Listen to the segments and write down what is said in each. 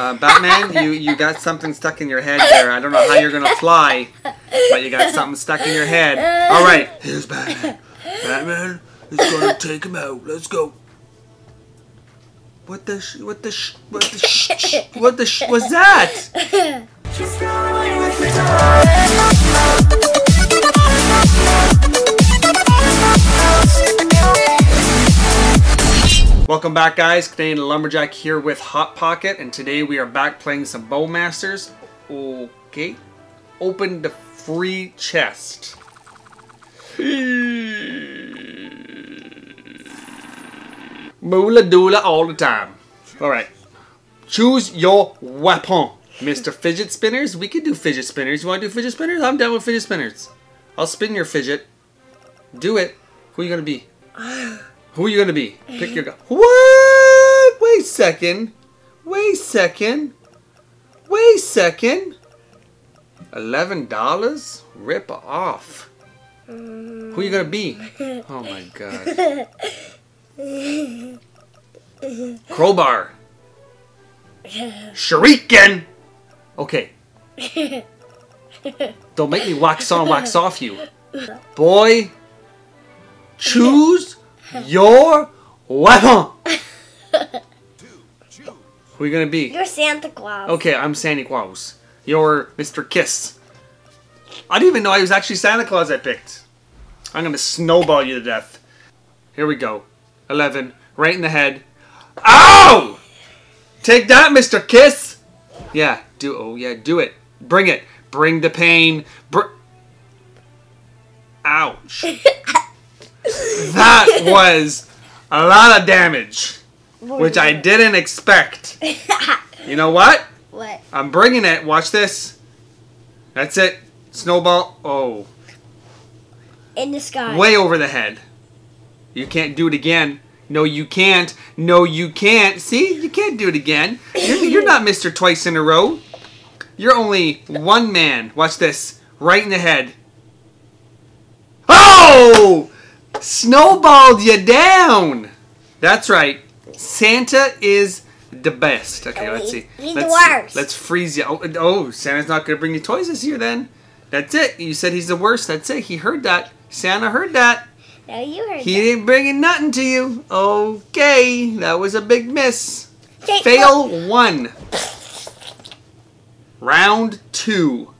Batman, you got something stuck in your head there. I don't know how you're gonna fly, but you got something stuck in your head. All right, here's Batman. Batman is gonna take him out. Let's go. What the sh was that? Just going with the time. Welcome back, guys. Canadian Lumberjack here with Hot Pocket, and today we are back playing some Bowmasters. Okay. Open the free chest. Moola doola all the time. Alright. Choose your weapon. Mr. Fidget Spinners? We could do fidget spinners. You want to do fidget spinners? I'm down with fidget spinners. I'll spin your fidget. Do it. Who are you going to be? Who are you going to be? Pick your guy. What? Wait a second. Wait a second. Wait a second. $11? Rip off. Who are you going to be? Oh my god. Crowbar. Shuriken! Okay. Don't make me wax on, wax off you. Boy, choose your weapon. Who are you gonna be? You're Santa Claus. Okay, I'm Santa Claus. You're Mr. Kiss. I didn't even know I was actually Santa Claus I picked. I'm gonna snowball you to death. Here we go. 11. Right in the head. Ow! Take that, Mr. Kiss! Yeah, do it. Bring it. Bring the pain. Ouch. That was a lot of damage, which I didn't expect. You know what? What? I'm bringing it. Watch this. That's it. Snowball. Oh. In the sky. Way over the head. You can't do it again. No, you can't. No, you can't. See? You can't do it again. You're not Mr. Twice in a Row. You're only one man. Watch this. Right in the head. Oh! Snowballed you down. That's right. Santa is the best. Okay, let's see. Let's freeze you. Oh, Santa's not going to bring you toys this year then. That's it. You said he's the worst. That's it. He heard that. Santa heard that. No, you heard he that. Ain't bringing nothing to you. Okay, that was a big miss. Okay, fail oh. 1. Round 2.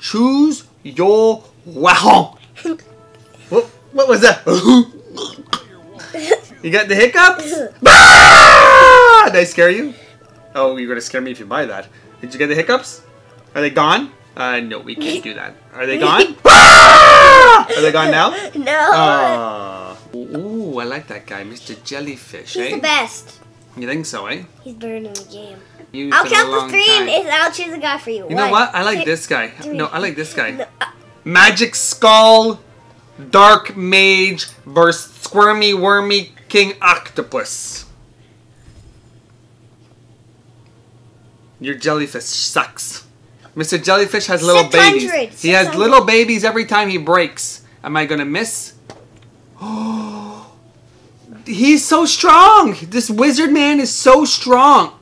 Choose your weapon. What was that? You got the hiccups? Did I scare you? Oh, you're going to scare me if you buy that. Did you get the hiccups? Are they gone? No, we can't do that. Are they gone? Are they gone now? No. Ooh, I like that guy, Mr. Jellyfish, He's the best. You think so, eh? He's better in the game. Used I'll count the 3 time. And I'll choose a guy for you. You know what? I like this guy. 3. No, I like this guy. No, Magic Skull, Dark Mage versus Squirmy Wormy King Octopus. Your jellyfish sucks. Mr. Jellyfish has little babies. He has little babies every time he breaks. Am I going to miss? Oh, he's so strong. This wizard man is so strong.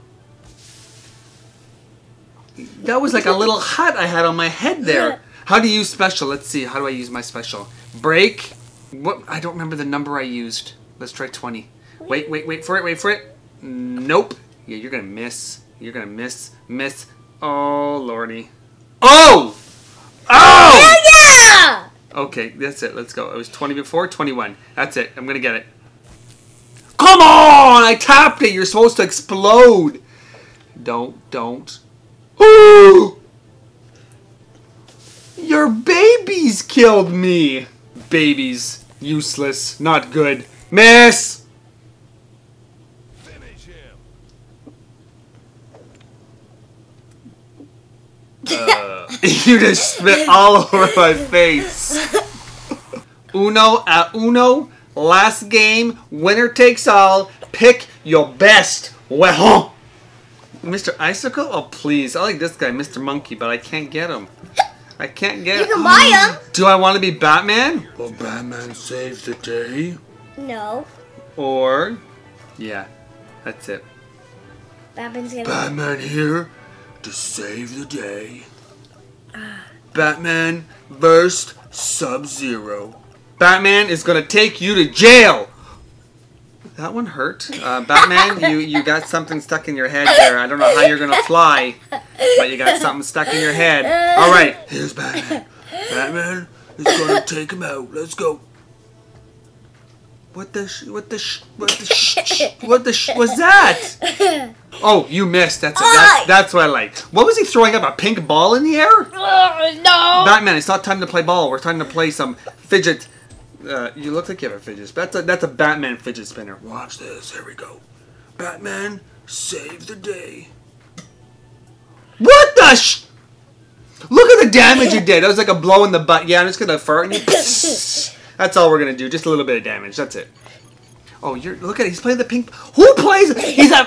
That was like a little hut I had on my head there. How do you use special? Let's see. How do I use my special? Break. What? I don't remember the number I used. Let's try 20. Wait for it. Wait for it. Nope. Yeah, you're going to miss. You're going to miss. Miss. Oh, lordy. Oh! Oh! Yeah! Okay, that's it. Let's go. It was 20 before, 21. That's it. I'm going to get it. Come on! I tapped it. You're supposed to explode. Don't. Ooh! Your babies killed me. Babies. Useless. Not good. Miss! You just spit all over my face. Uno a uno. Last game. Winner takes all. Pick your best weapon. Mr. Icicle? Oh, please. I like this guy, Mr. Monkey, but I can't get him. I can't get him. You can buy him. Do I want to be Batman? Will Batman save the day? No. Or, yeah, that's it. Batman's gonna... Batman here to save the day. Batman vs. Sub-Zero. Batman is gonna take you to jail. That one hurt. Batman, you got something stuck in your head there. I don't know how you're gonna fly, but you got something stuck in your head. All right, here's Batman. Batman is gonna take him out. Let's go. What the sh was that? Oh, you missed. That's what I like. What was he throwing up? A pink ball in the air? No. Batman, it's not time to play ball. We're time to play some fidget. You look like you have a fidget spinner. That's a Batman fidget spinner. Watch this. Here we go. Batman, save the day. What the sh... Look at the damage you did. That was like a blow in the butt. Yeah, I'm just going to fart and you... That's all we're gonna do. Just a little bit of damage. That's it. Oh, you're look at it. He's playing the pink. Who plays? He's a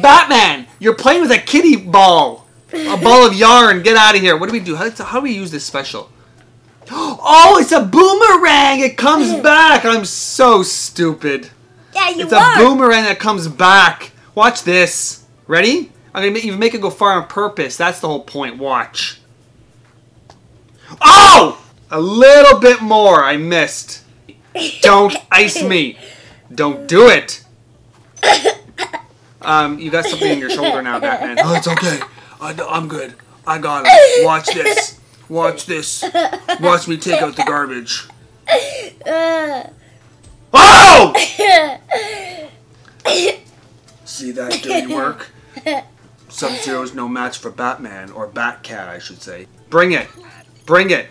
Batman. You're playing with a kitty ball, a ball of yarn. Get out of here. What do we do? How do we use this special? Oh, it's a boomerang. It comes back. I'm so stupid. Yeah, you are. It's a boomerang that comes back. Watch this. Ready? I'm gonna make it go far on purpose. That's the whole point. Watch. Oh! A little bit more. I missed. Don't ice me. Don't do it. You got something in your shoulder now, Batman. Oh, it's okay. I'm good. I got it. Watch this. Watch this. Watch me take out the garbage. Oh! See that dirty work? Sub-Zero's no match for Batman, or Batcat, I should say. Bring it. Bring it.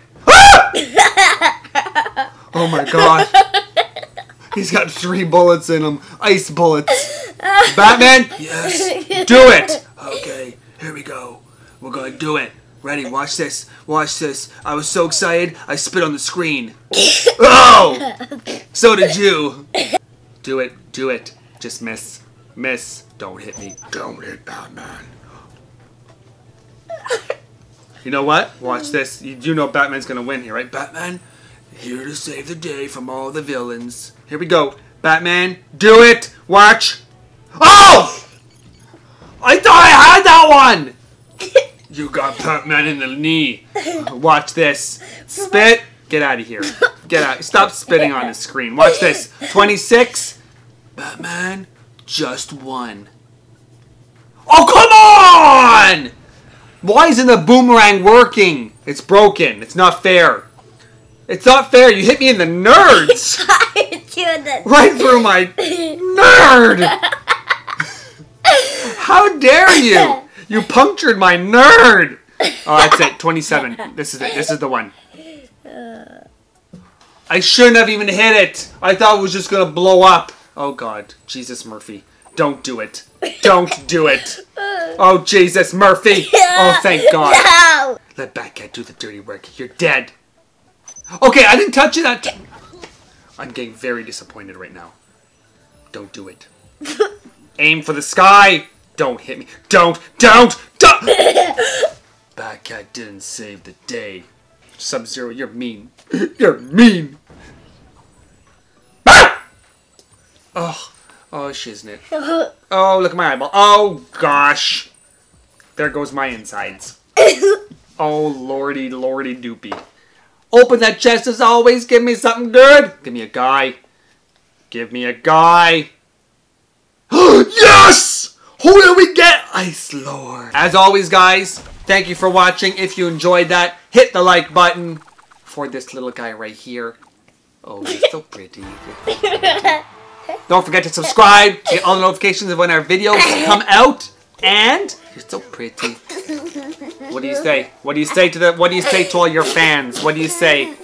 Oh my god. He's got 3 bullets in him. Ice bullets. Batman? Yes. Do it. Okay, here we go. We're gonna do it. Ready, watch this. Watch this. I was so excited, I spit on the screen. Oh! So did you. Do it. Do it. Just miss. Miss. Don't hit me. Don't hit Batman. You know what? Watch this. You do know Batman's going to win here, right? Batman, here to save the day from all the villains. Here we go. Batman, do it. Watch. Oh! I thought I had that one. You got Batman in the knee. Watch this. Spit. Get out of here. Get out. Stop spitting on the screen. Watch this. 26. Batman, just won. Oh, come on! Why isn't the boomerang working? It's broken. It's not fair. It's not fair. You hit me in the nerds. Right through my nerd. How dare you? You punctured my nerd. Oh, that's it. 27. This is it. This is the one. I shouldn't have even hit it. I thought it was just going to blow up. Oh, God. Jesus Murphy. Don't do it. Don't do it. Oh, Jesus, Murphy. Oh, thank God. No. Let Batcat do the dirty work. You're dead. Okay, I didn't touch you that time. I'm getting very disappointed right now. Don't do it. Aim for the sky. Don't hit me. Don't. Batcat didn't save the day. Sub-Zero, you're mean. You're mean. Oh. Oh, shiznit. Oh, look at my eyeball. Oh, gosh. There goes my insides. Oh, lordy, lordy doopy. Open that chest as always. Give me something good. Give me a guy. Give me a guy. Yes! Who did we get? Ice Lord. As always, guys, thank you for watching. If you enjoyed that, hit the like button for this little guy right here. Oh, he's so pretty. He's so pretty. Don't forget to subscribe to get all the notifications of when our videos come out. And you're so pretty. What do you say? What do you say to the? What do you say to all your fans? What do you say?